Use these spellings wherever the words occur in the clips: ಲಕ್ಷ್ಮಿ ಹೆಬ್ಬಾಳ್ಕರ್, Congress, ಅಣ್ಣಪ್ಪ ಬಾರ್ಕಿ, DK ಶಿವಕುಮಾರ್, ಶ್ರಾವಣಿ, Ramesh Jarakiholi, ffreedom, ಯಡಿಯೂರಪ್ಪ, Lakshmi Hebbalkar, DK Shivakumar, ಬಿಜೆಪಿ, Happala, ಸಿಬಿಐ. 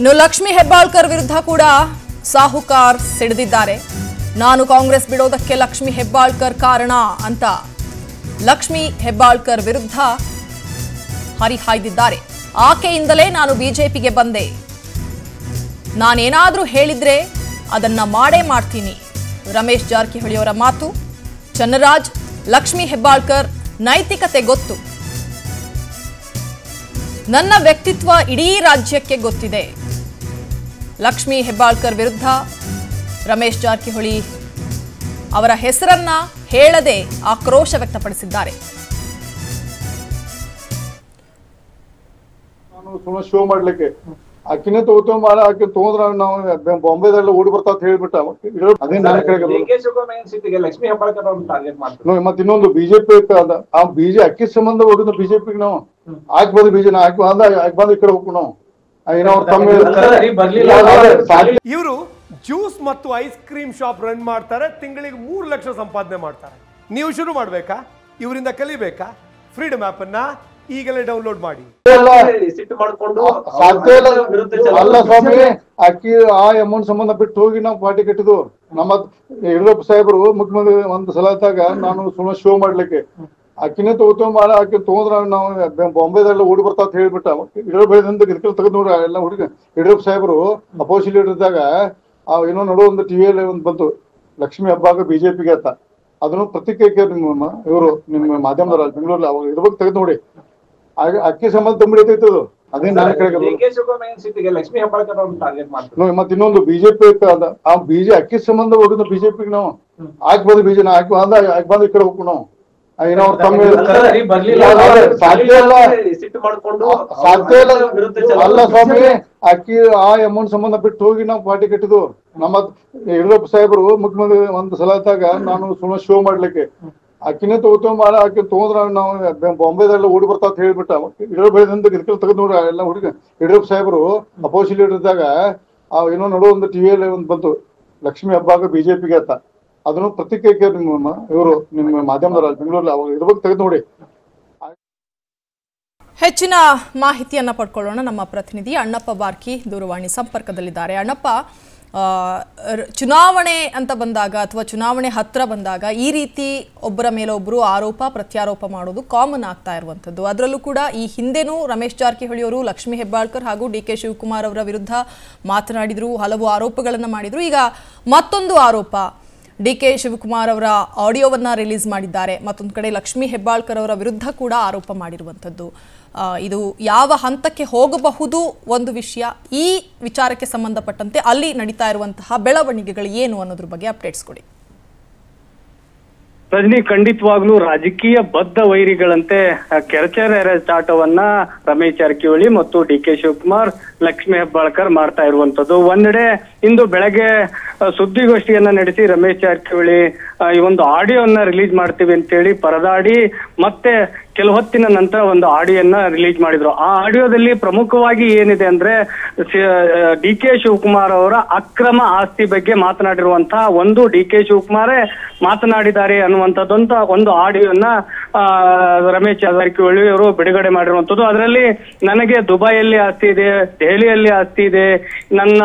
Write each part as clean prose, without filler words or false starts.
ಇನ್ನು ಲಕ್ಷ್ಮಿ ಹೆಬ್ಬಾಳ್ಕರ್ ವಿರುದ್ಧ ಕೂಡ ಸಾಹುಕಾರ್ ಸಿಡಿದಿದ್ದಾರೆ. ನಾನು ಕಾಂಗ್ರೆಸ್ ಬಿಡೋದಕ್ಕೆ ಲಕ್ಷ್ಮಿ ಹೆಬ್ಬಾಳ್ಕರ್ ಕಾರಣ ಅಂತ ಲಕ್ಷ್ಮಿ ಹೆಬ್ಬಾಳ್ಕರ್ ವಿರುದ್ಧ ಹರಿಹಾಯ್ದಿದ್ದಾರೆ. ಆಕೆಯಿಂದಲೇ ನಾನು ಬಿಜೆಪಿಗೆ ಬಂದೆ, ನಾನೇನಾದರೂ ಹೇಳಿದ್ರೆ ಅದನ್ನ ಮಾಡೇ ಮಾಡ್ತೀನಿ. ರಮೇಶ್ ಜಾರಕಿಹೊಳಿ ಅವರ ಮಾತು. ಚನ್ನರಾಜ್, ಲಕ್ಷ್ಮಿ ಹೆಬ್ಬಾಳ್ಕರ್ ನೈತಿಕತೆ ಗೊತ್ತು, ನನ್ನ ವ್ಯಕ್ತಿತ್ವ ಇಡೀ ರಾಜ್ಯಕ್ಕೆ ಗೊತ್ತಿದೆ. ಲಕ್ಷ್ಮಿ ಹೆಬ್ಬಾಳ್ಕರ್ ವಿರುದ್ಧ ರಮೇಶ್ ಜಾರಕಿಹೊಳಿ ಅವರ ಹೆಸರನ್ನ ಹೇಳದೆ ಆಕ್ರೋಶ ವ್ಯಕ್ತಪಡಿಸಿದ್ದಾರೆ. ಆಕಿನ ತೋತೋಮಾರ ಆಕೆ ತೋದ್ರ ನಾವು ಬಾಂಬೆದಲ್ಲ ಓಡಿ ಬರ್ತಾ ಅಂತ ಹೇಳಿಬಿಟ್ಟ. ಅದೇ ನಾನು ಕೇಳಿದೆ, ಲಕ್ಷ್ಮಿ ಹೆಬ್ಬಾಳ್ಕರ್ ಅವ್ರನ್ನ ಟಾರ್ಗೆಟ್ ಮಾಡ್ತಾರೆ. ಮತ್ತೆ ಇನ್ನೊಂದು ಬಿಜೆಪಿ ಆ ಬೀಜ ಅಕ್ಕಿ ಸಂಬಂಧ ಹೋಗಿದ್ದು ಬಿಜೆಪಿಗೆ ನಾವು ಆಗಿ ಬಂದು ಬೀಜನ ಆಗಿ ಬಂದು ಈ ಕಡೆ ಹೋಗ್ಬೇಕು ನಾವು. ಇವರು ಜ್ಯೂಸ್ ಮತ್ತು ಐಸ್ ಕ್ರೀಮ್ ಶಾಪ್ ರನ್ ಮಾಡ್ತಾರೆ, ತಿಂಗಳಿಗೆ 3 ಲಕ್ಷ ಸಂಪಾದನೆ ಮಾಡ್ತಾರೆ. ನೀವು ಶುರು ಮಾಡ್ಬೇಕಾ? ಇವರಿಂದ ಕಲಿಬೇಕಾ? ಫ್ರೀಡಮ್ ಆಪ್ ಅನ್ನ ಈಗಲೇ ಡೌನ್ಲೋಡ್ ಮಾಡಿ. ಅಲ್ಲ ಸ್ವಾಮಿ, ಅಕ್ಕಿ ಆ ಅಮೌಂಟ್ ಸಂಬಂಧ ಬಿಟ್ಟು ಹೋಗಿ ನಾವು ಪಾರ್ಟಿ ಕಟ್ಟಿದ್ವು. ನಮ್ಮ ಯಡಿಯೂರಪ್ಪ ಸಾಹೇಬರು ಮುಖ್ಯಮಂತ್ರಿ ಒಂದು ಸಲ ಇದ್ದಾಗ ನಾನು ಸುಮ್ಮನೆ ಶೋ ಮಾಡ್ಲಿಕ್ಕೆ ಅಕ್ಕಿನೇ ತೋತೋಮಾರ ಆಕೆ ತೋದ್ರ ನಾವು ಬಾಂಬೆದಲ್ಲ ಓಡಿ ಬರ್ತಾ ಅಂತ ಹೇಳಿಬಿಟ್ಟ. ಯಡಿಯೂರಪ್ಪ ಹೇಳಿದಂತ ಇದಕ್ಕೆ ತೆಗೆದು ನೋಡ್ರ ಎಲ್ಲ ಹುಡುಗ. ಯಡಿಯೂರಪ್ಪ ಸಾಹೇಬರು ಅಪೋಸಿ ಲೀಡರ್ ಇದ್ದಾಗ ಏನೋ ನೋಡೋ ಒಂದು ಟಿವಿಯಲ್ಲಿ ಒಂದು ಬಂತು, ಲಕ್ಷ್ಮಿ ಹೆಬ್ಬಾಳ್ಕರ್ ಬಿಜೆಪಿಗೆ ಅಂತ. ಅದನ್ನು ಪ್ರತಿಕ್ರಿಯೆ ನಿಮ್ಮ ಇವರು ನಿಮ್ಮ ಮಾಧ್ಯಮದವರು ಬೆಂಗಳೂರಲ್ಲಿ ಅವಾಗ ಇದ್ರ ಬಗ್ಗೆ ತೆಗೆದು ನೋಡಿ. ಅಕ್ಕಿ ಸಂಬಂಧ ತಂಬಿಡಿ ಅದು. ಅದೇ ನಾನು ಕೇಳಿದೆ, ಲಕ್ಷ್ಮಿ ಹೆಬ್ಬಾಳ್ಕರ್ ಅವ್ರನ್ನ ಟಾರ್ಗೆಟ್ ಮಾಡ್ತಾರೆ. ಮತ್ತೆ ಇನ್ನೊಂದು ಬಿಜೆಪಿ ಆ ಬೀಜ ಅಕ್ಕಿ ಸಂಬಂಧ ಹೋಗಿದ್ದು ಬಿಜೆಪಿಗೆ ನಾವು ಆಗಿ ಬಂದು ಬೀಜನ ಆಗಿ ಬಂದು ಈ ಕಡೆ ಹೋಗ್ಬೇಕು ನಾವು. ಅಲ್ಲ ಸ್ವಾಮಿ, ಅಕ್ಕಿ ಆ ಅಮೌಂಟ್ ಸಂಬಂಧ ಬಿಟ್ಟು ಹೋಗಿ ನಾವು ಪಾರ್ಟಿ ಕಟ್ಟಿದ್ವು. ನಮ್ಮ ಯಡಿಯೂರಪ್ಪ ಸಾಹೇಬರು ಮುಖ್ಯಮಂತ್ರಿ ಒಂದು ಸಲ ಇದ್ದಾಗ ನಾನು ಸುಮ್ಮನೆ ಶೋ ಮಾಡ್ಲಿಕ್ಕೆ ಅಕ್ಕಿನೇ ತೋತೋಮಾರ ಆಕೆ ತೋದ್ರ ನಾವು ಬಾಂಬೆದಲ್ಲ ಓಡಿ ಬರ್ತಾ ಅಂತ ಹೇಳಿಬಿಟ್ಟ. ಯಡಿಯೂರಪ್ಪ ಹೇಳಿದಂತ ಇದಕ್ಕೆ ತೆಗೆದು ನೋಡ್ರ ಎಲ್ಲ ಹುಡುಗ. ಯಡಿಯೂರಪ್ಪ ಸಾಹೇಬರು ಅಪೋಸಿ ಲೀಡರ್ ಇದ್ದಾಗ ಏನೋ ನೋಡೋ ಒಂದು ಟಿವಿಯಲ್ಲಿ ಒಂದು ಬಂತು, ಲಕ್ಷ್ಮಿ ಹೆಬ್ಬಾಳ್ಕರ್ ಬಿಜೆಪಿಗೆ ಅಂತ. ಅದನ್ನು ಪ್ರತಿಕ್ರಿಯೆ ನಿಮ್ಮ ಇವರು ನಿಮ್ಮ ಮಾಧ್ಯಮದವರು ಬೆಂಗಳೂರಲ್ಲಿ ಅವಾಗ ಇದ್ರ ಬಗ್ಗೆ ತೆಗೆದು ನೋಡಿ. ಹೆಚ್ಚಿನ ಮಾಹಿತಿಯನ್ನ ಪಡ್ಕೊಳ್ಳೋಣ. ನಮ್ಮ ಪ್ರತಿನಿಧಿ ಅಣ್ಣಪ್ಪ ಬಾರ್ಕಿ ದೂರವಾಣಿ ಸಂಪರ್ಕದಲ್ಲಿದ್ದಾರೆ. ಅಣ್ಣಪ್ಪ, ಚುನಾವಣೆ ಅಂತ ಬಂದಾಗ ಅಥವಾ ಚುನಾವಣೆ ಹತ್ತಿರ ಬಂದಾಗ ಈ ರೀತಿ ಒಬ್ಬರ ಮೇಲೊಬ್ಬರು ಆರೋಪ ಪ್ರತ್ಯಾರೋಪ ಮಾಡೋದು ಕಾಮನ್ ಆಗ್ತಾ ಇರುವಂಥದ್ದು. ಅದರಲ್ಲೂ ಕೂಡ ಈ ಹಿಂದೆನೂ ರಮೇಶ್ ಜಾರಕಿಹೊಳಿ ಅವರು ಲಕ್ಷ್ಮಿ ಹೆಬ್ಬಾಳ್ಕರ್ ಹಾಗೂ DK ಶಿವಕುಮಾರ್ ಅವರ ವಿರುದ್ಧ ಮಾತನಾಡಿದ್ರು, ಹಲವು ಆರೋಪಗಳನ್ನು ಮಾಡಿದ್ರು. ಈಗ ಮತ್ತೊಂದು ಆರೋಪ, DK ಶಿವಕುಮಾರ್ ಅವರ ಆಡಿಯೋವನ್ನು ರಿಲೀಸ್ ಮಾಡಿದ್ದಾರೆ. ಮತ್ತೊಂದು ಕಡೆ ಲಕ್ಷ್ಮಿ ಹೆಬ್ಬಾಳ್ಕರ್ ಅವರ ವಿರುದ್ಧ ಕೂಡ ಆರೋಪ ಮಾಡಿರುವಂಥದ್ದು. ಇದು ಯಾವ ಹಂತಕ್ಕೆ ಹೋಗಬಹುದು ಒಂದು ವಿಷಯ. ಈ ವಿಚಾರಕ್ಕೆ ಸಂಬಂಧಪಟ್ಟಂತೆ ಅಲ್ಲಿ ನಡೀತಾ ಇರುವಂತಹ ಬೆಳವಣಿಗೆಗಳು ಏನು ಅನ್ನೋದ್ರ ಬಗ್ಗೆ ಅಪ್ಡೇಟ್ಸ್ ಕೊಡಿ. ರಜನಿ, ಖಂಡಿತವಾಗ್ಲೂ ರಾಜಕೀಯ ಬದ್ಧ ವೈರಿಗಳಂತೆ ಕೆರಚೆರೆ ರೆಸಾಟವನ್ನ ರಮೇಶ್ ಜಾರಕಿಹೊಳಿ ಮತ್ತು DK ಶಿವಕುಮಾರ್, ಲಕ್ಷ್ಮಿ ಹೆಬ್ಬಾಳ್ಕರ್ ಮಾಡ್ತಾ ಇರುವಂತದ್ದು. ಒಂದೆಡೆ ಇಂದು ಬೆಳಗ್ಗೆ ಸುದ್ದಿಗೋಷ್ಠಿಯನ್ನ ನಡೆಸಿ ರಮೇಶ್ ಜಾರಕಿಹೊಳಿ ಈ ಒಂದು ಆಡಿಯೋನ್ನ ರಿಲೀಸ್ ಮಾಡ್ತೀವಿ ಅಂತೇಳಿ ಪರದಾಡಿ ಮತ್ತೆ ಕೆಲ ಹೊತ್ತಿನ ನಂತರ ಒಂದು ಆಡಿಯೋನ್ನ ರಿಲೀಸ್ ಮಾಡಿದ್ರು. ಆ ಆಡಿಯೋದಲ್ಲಿ ಪ್ರಮುಖವಾಗಿ ಏನಿದೆ ಅಂದ್ರೆ DK ಶಿವಕುಮಾರ್ ಅವರ ಅಕ್ರಮ ಆಸ್ತಿ ಬಗ್ಗೆ ಮಾತನಾಡಿರುವಂತಹ ಒಂದು DK ಶಿವಕುಮಾರೇ ಮಾತನಾಡಿದ್ದಾರೆ ಅನ್ನುವಂಥದ್ದಂತ ಒಂದು ಆಡಿಯೋನ್ನ ರಮೇಶ್ ಜಾರಕಿಹೊಳಿ ಅವರು ಬಿಡುಗಡೆ ಮಾಡಿರುವಂತದ್ದು. ಅದರಲ್ಲಿ ನನಗೆ ದುಬೈಯಲ್ಲಿ ಆಸ್ತಿ ಇದೆ, ದೆಹಲಿಯಲ್ಲಿ ಆಸ್ತಿ ಇದೆ, ನನ್ನ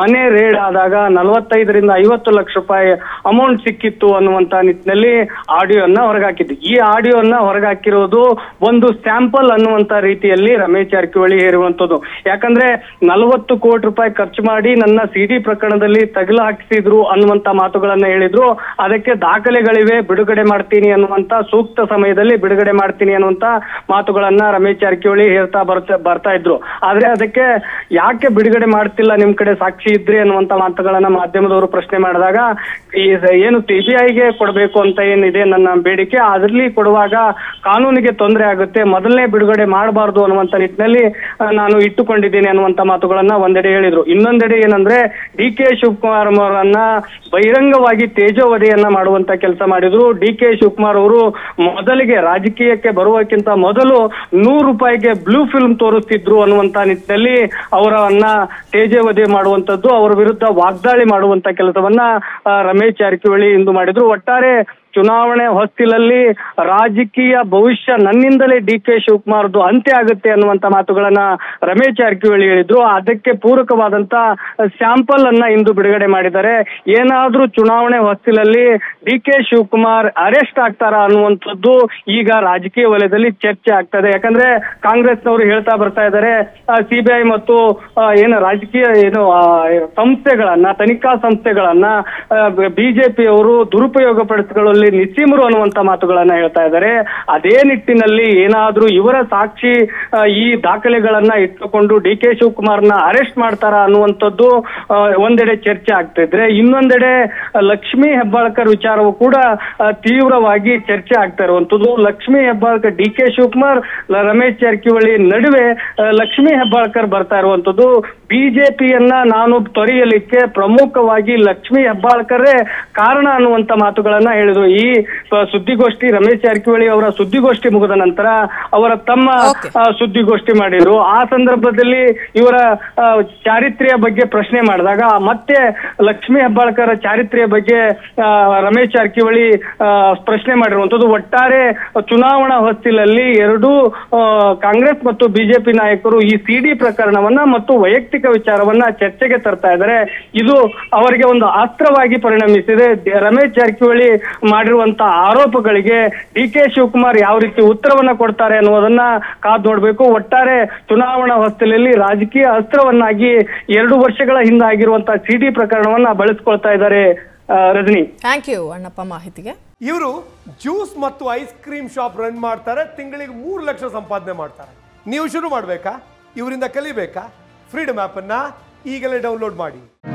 ಮನೆ ರೇಡ್ ಆದಾಗ 45 ರಿಂದ 50 ಲಕ್ಷ ರೂಪಾಯಿ ಅಮೌಂಟ್ ಸಿಕ್ಕಿತ್ತು ಅನ್ನುವಂತ ನಿಟ್ಟಿನಲ್ಲಿ ಆಡಿಯೋನ್ನ ಹೊರಗಾಕಿದ್ದು. ಈ ಆಡಿಯೋನ್ನ ಹೊರಗಾಕಿರೋದು ಒಂದು ಸ್ಯಾಂಪಲ್ ಅನ್ನುವಂತ ರೀತಿಯಲ್ಲಿ ರಮೇಶ್ ಜಾರಕಿಹೊಳಿ ಹೇರುವಂತದ್ದು. ಯಾಕಂದ್ರೆ 40 ಕೋಟಿ ರೂಪಾಯಿ ಖರ್ಚು ಮಾಡಿ ನನ್ನ CD ಪ್ರಕರಣದಲ್ಲಿ ತಗಲು ಹಾಕಿಸಿದ್ರು ಅನ್ನುವಂತ ಮಾತುಗಳನ್ನ ಹೇಳಿದ್ರು. ಅದಕ್ಕೆ ದಾಖಲೆಗಳಿವೆ, ಬಿಡುಗಡೆ ಮಾಡ್ತೀನಿ ಅನ್ನುವಂತ, ಸೂಕ್ತ ಸಮಯದಲ್ಲಿ ಬಿಡುಗಡೆ ಮಾಡ್ತೀನಿ ಅನ್ನುವಂತ ಮಾತುಗಳನ್ನ ರಮೇಶ್ ಜಾರಕಿಹೊಳಿ ಹೇಳ್ತಾ ಬರ್ತಾ ಇದ್ರು. ಆದ್ರೆ ಅದಕ್ಕೆ ಯಾಕೆ ಬಿಡುಗಡೆ ಮಾಡ್ತಿಲ್ಲ, ನಿಮ್ ಕಡೆ ಸಾಕ್ಷಿ ಇದ್ರಿ ಅನ್ನುವಂತ ಮಾತುಗಳನ್ನ ಮಾಧ್ಯಮದವರು ಪ್ರಶ್ನೆ ಮಾಡಿದಾಗ ಏನು TGIಗೆ ಕೊಡಬೇಕು ಅಂತ ಏನಿದೆ ನನ್ನ ಬೇಡಿಕೆ, ಅದರಲ್ಲಿ ಕೊಡುವಾಗ ಕಾನೂನು ತೊಂದರೆ ಆಗುತ್ತೆ, ಮೊದಲನೇ ಬಿಡುಗಡೆ ಮಾಡಬಾರದು ಅನ್ನುವಂತ ನಿಟ್ಟಿನಲ್ಲಿ ನಾನು ಇಟ್ಟುಕೊಂಡಿದ್ದೀನಿ ಅನ್ನುವಂತ ಮಾತುಗಳನ್ನ ಒಂದೆಡೆ ಹೇಳಿದ್ರು. ಇನ್ನೊಂದೆಡೆ ಏನಂದ್ರೆ DK ಶಿವಕುಮಾರ್ ಅವರನ್ನ ಬಹಿರಂಗವಾಗಿ ತೇಜೋವಧೆಯನ್ನ ಮಾಡುವಂತ ಕೆಲಸ ಮಾಡಿದ್ರು. DK ಶಿವಕುಮಾರ್ ಅವರು ಮೊದಲಿಗೆ ರಾಜಕೀಯಕ್ಕೆ ಬರುವಕ್ಕಿಂತ ಮೊದಲು 100 ರೂಪಾಯಿಗೆ ಬ್ಲೂ ಫಿಲ್ಮ್ ತೋರಿಸ್ತಿದ್ರು ಅನ್ನುವಂತ ನಿಟ್ಟಿನಲ್ಲಿ ಅವರನ್ನ ತೇಜೋವಧೆ ಮಾಡುವಂತದ್ದು, ಅವರ ವಿರುದ್ಧ ವಾಗ್ದಾಳಿ ಮಾಡುವಂತ ಕೆಲಸವನ್ನ ರಮೇಶ್ ಜಾರಕಿಹೊಳಿ ಇಂದು ಮಾಡಿದ್ರು. ಒಟ್ಟಾರೆ ಚುನಾವಣೆ ಹೊಸ್ತಿಲಲ್ಲಿ ರಾಜಕೀಯ ಭವಿಷ್ಯ ನನ್ನಿಂದಲೇ ಡಿಕೆ ಶಿವಕುಮಾರ್ದು ಅಂತ್ಯ ಆಗುತ್ತೆ ಅನ್ನುವಂತ ಮಾತುಗಳನ್ನ ರಮೇಶ್ ಜಾರಕಿಹೊಳಿ ಹೇಳಿದ್ರು. ಅದಕ್ಕೆ ಪೂರಕವಾದಂತ ಸ್ಯಾಂಪಲ್ ಅನ್ನ ಇಂದು ಬಿಡುಗಡೆ ಮಾಡಿದ್ದಾರೆ. ಏನಾದ್ರೂ ಚುನಾವಣೆ ಹೊಸ್ತಿಲಲ್ಲಿ ಡಿಕೆ ಶಿವಕುಮಾರ್ ಅರೆಸ್ಟ್ ಆಗ್ತಾರಾ ಅನ್ನುವಂಥದ್ದು ಈಗ ರಾಜಕೀಯ ವಲಯದಲ್ಲಿ ಚರ್ಚೆ ಆಗ್ತದೆ. ಯಾಕಂದ್ರೆ ಕಾಂಗ್ರೆಸ್ನವರು ಹೇಳ್ತಾ ಬರ್ತಾ ಇದ್ದಾರೆ ಸಿಬಿಐ ಮತ್ತು ಏನು ರಾಜಕೀಯ ಏನು ಸಂಸ್ಥೆಗಳನ್ನ ತನಿಖಾ ಸಂಸ್ಥೆಗಳನ್ನ ಬಿಜೆಪಿಯವರು ದುರುಪಯೋಗ ಪಡಿಸಿಕೊಳ್ಳಲು ನಿಸ್ಸೀಮರು ಅನ್ನುವಂತ ಮಾತುಗಳನ್ನ ಹೇಳ್ತಾ ಇದ್ದಾರೆ. ಅದೇ ನಿಟ್ಟಿನಲ್ಲಿ ಏನಾದ್ರೂ ಇವರ ಸಾಕ್ಷಿ ಈ ದಾಖಲೆಗಳನ್ನ ಇಟ್ಟುಕೊಂಡು ಡಿ ಕೆ ಶಿವಕುಮಾರ್ನ ಅರೆಸ್ಟ್ ಮಾಡ್ತಾರ ಅನ್ನುವಂಥದ್ದು ಒಂದೆಡೆ ಚರ್ಚೆ ಆಗ್ತಿದ್ರೆ, ಇನ್ನೊಂದೆಡೆ ಲಕ್ಷ್ಮೀ ಹೆಬ್ಬಾಳ್ಕರ್ ವಿಚಾರವೂ ಕೂಡ ತೀವ್ರವಾಗಿ ಚರ್ಚೆ ಆಗ್ತಾ ಇರುವಂತದ್ದು. ಲಕ್ಷ್ಮೀ ಹೆಬ್ಬಾಳ್ಕರ್ ಡಿ ಕೆ ಶಿವಕುಮಾರ್ ರಮೇಶ್ ಜಾರಕಿಹೊಳಿ ನಡುವೆ ಲಕ್ಷ್ಮೀ ಹೆಬ್ಬಾಳ್ಕರ್ ಬರ್ತಾ ಇರುವಂತದ್ದು. ಬಿಜೆಪಿಯನ್ನ ನಾನು ತೊರೆಯಲಿಕ್ಕೆ ಪ್ರಮುಖವಾಗಿ ಲಕ್ಷ್ಮೀ ಹೆಬ್ಬಾಳ್ಕರೇ ಕಾರಣ ಅನ್ನುವಂತ ಮಾತುಗಳನ್ನ ಹೇಳಿದ್ರು. ಈ ಸುದ್ದಿಗೋಷ್ಠಿ ರಮೇಶ್ ಜಾರಕಿಹೊಳಿ ಅವರ ಸುದ್ದಿಗೋಷ್ಠಿ ಮುಗಿದ ನಂತರ ಅವರ ತಮ್ಮ ಸುದ್ದಿಗೋಷ್ಠಿ ಮಾಡಿದ್ರು. ಆ ಸಂದರ್ಭದಲ್ಲಿ ಇವರ ಚಾರಿತ್ರ್ಯ ಬಗ್ಗೆ ಪ್ರಶ್ನೆ ಮಾಡಿದಾಗ ಮತ್ತೆ ಲಕ್ಷ್ಮೀ ಹೆಬ್ಬಾಳ್ಕರ ಚಾರಿತ್ರ್ಯ ಬಗ್ಗೆ ರಮೇಶ್ ಜಾರಕಿಹೊಳಿ ಪ್ರಶ್ನೆ ಮಾಡಿರುವಂತದ್ದು. ಒಟ್ಟಾರೆ ಚುನಾವಣಾ ಹೊಸ್ತಿಲಲ್ಲಿ ಎರಡೂ ಕಾಂಗ್ರೆಸ್ ಮತ್ತು ಬಿಜೆಪಿ ನಾಯಕರು ಈ ಸಿಡಿ ಪ್ರಕರಣವನ್ನ ಮತ್ತು ವೈಯಕ್ತಿಕ ವಿಚಾರವನ್ನ ಚರ್ಚೆಗೆ ತರ್ತಾ ಇದ್ದಾರೆ. ಇದು ಅವರಿಗೆ ಒಂದು ಅಸ್ತ್ರವಾಗಿ ಪರಿಣಮಿಸಿದೆ. ರಮೇಶ್ ಜಾರಕಿಹೊಳಿ ಮಾಡಿರುವಂತಹ ಆರೋಪಗಳಿಗೆ ಡಿ ಕೆ ಶಿವಕುಮಾರ್ ಯಾವ ರೀತಿ ಉತ್ತರವನ್ನ ಕೊಡ್ತಾರೆ ಅನ್ನೋದನ್ನ ಕಾದು ನೋಡ್ಬೇಕು. ಒಟ್ಟಾರೆ ಚುನಾವಣಾ ಹೊಸ್ತಿಲಲ್ಲಿ ರಾಜಕೀಯ ಅಸ್ತ್ರವನ್ನಾಗಿ 2 ವರ್ಷಗಳ ಹಿಂದೆ ಆಗಿರುವಂತಹ ಸಿಡಿ ಪ್ರಕರಣವನ್ನ ಬಳಸಿಕೊಳ್ತಾ ಇದ್ದಾರೆ. ರಜನಿ, ಥ್ಯಾಂಕ್ ಯು ಅಣ್ಣಪ್ಪ ಮಾಹಿತಿಗೆ. ಇವರು ಜ್ಯೂಸ್ ಮತ್ತು ಐಸ್ ಕ್ರೀಮ್ ಶಾಪ್ ರನ್ ಮಾಡ್ತಾರೆ, ತಿಂಗಳಿಗೆ 3 ಲಕ್ಷ ಸಂಪಾದನೆ ಮಾಡ್ತಾರೆ. ನೀವು ಶುರು ಮಾಡಬೇಕಾ? ಇವರಿಂದ ಕಲಿಬೇಕಾ? ಫ್ರೀಡಮ್ ಆ್ಯಪನ್ನು ಈಗಲೇ ಡೌನ್ಲೋಡ್ ಮಾಡಿ.